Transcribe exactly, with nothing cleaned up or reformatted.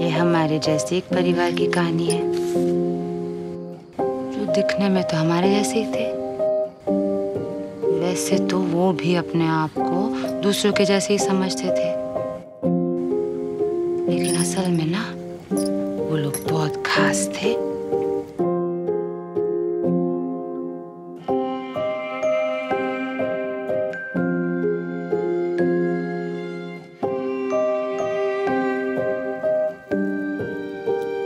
ये हमारे जैसे एक परिवार की कहानी है, जो दिखने में तो हमारे जैसे ही थे, वैसे तो वो भी अपने आप को दूसरों के जैसे ही समझते थे, लेकिन असल में ना वो लोग बहुत खास थे।